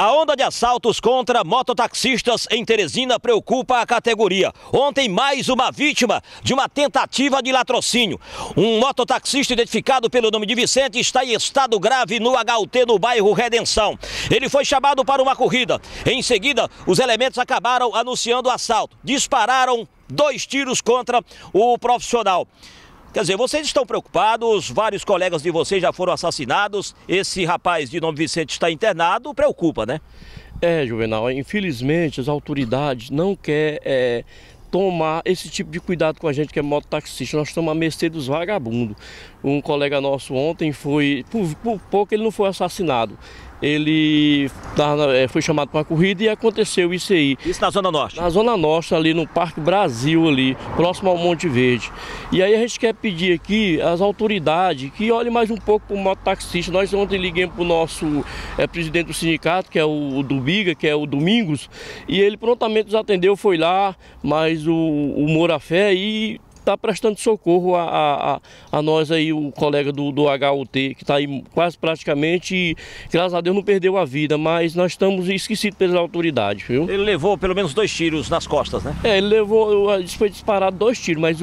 A onda de assaltos contra mototaxistas em Teresina preocupa a categoria. Ontem, mais uma vítima de uma tentativa de latrocínio. Um mototaxista identificado pelo nome de Vicente está em estado grave no HUT no bairro Redenção. Ele foi chamado para uma corrida. Em seguida, os elementos acabaram anunciando o assalto. Dispararam 2 tiros contra o profissional. Quer dizer, vocês estão preocupados, vários colegas de vocês já foram assassinados, esse rapaz de nome Vicente está internado, preocupa, né? É, Juvenal, infelizmente as autoridades não querem tomar esse tipo de cuidado com a gente que é mototaxista, nós estamos à mercê dos vagabundos. Um colega nosso ontem foi, por pouco ele não foi assassinado. Ele foi chamado para uma corrida e aconteceu isso aí. Isso na Zona Norte? Na Zona Norte, ali no Parque Brasil, ali, próximo ao Monte Verde. E aí a gente quer pedir aqui às autoridades que olhem mais um pouco para o mototaxista. Nós ontem liguemos para o nosso presidente do sindicato, que é o do Biga, que é o Domingos, e ele prontamente nos atendeu, foi lá, mas o Moura Fé e... está prestando socorro a nós aí, o colega do HOT, que está aí quase praticamente, e, graças a Deus, não perdeu a vida, mas nós estamos esquecidos pelas autoridades, viu? Ele levou pelo menos 2 tiros nas costas, né? É, ele levou, foi disparado 2 tiros, mas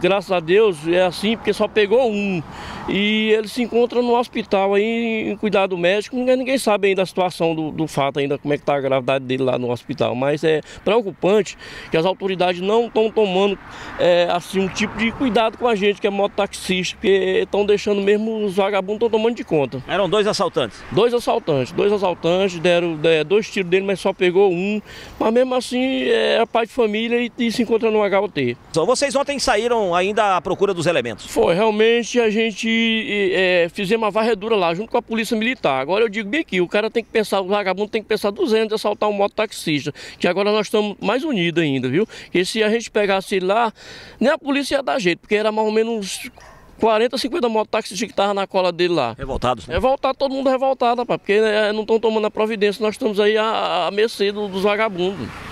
graças a Deus é assim, porque só pegou 1. E ele se encontra no hospital aí, em cuidado médico, ninguém sabe ainda a situação do fato ainda, como é que está a gravidade dele lá no hospital, mas é preocupante que as autoridades não estão tomando, assim, um tipo de cuidado com a gente que é mototaxista, porque estão deixando mesmo os vagabundos, estão tomando de conta. Eram 2 assaltantes? 2 assaltantes, deram 2 tiros dele, mas só pegou 1. Mas mesmo assim, é pai de família e se encontra no HOT. Vocês ontem saíram ainda à procura dos elementos? Foi, realmente a gente fizemos uma varredura lá, junto com a polícia militar. Agora eu digo bem aqui, o cara tem que pensar, o vagabundo tem que pensar 200 de assaltar um mototaxista, que agora nós estamos mais unidos ainda, viu? Porque se a gente pegasse ele lá, nem a polícia ia dar jeito, porque era mais ou menos 40, 50 mototaxistas que estavam na cola dele lá. Revoltados, né? Revoltado, todo mundo revoltado, rapaz, porque não estão tomando a providência, nós estamos aí à mercê dos vagabundos.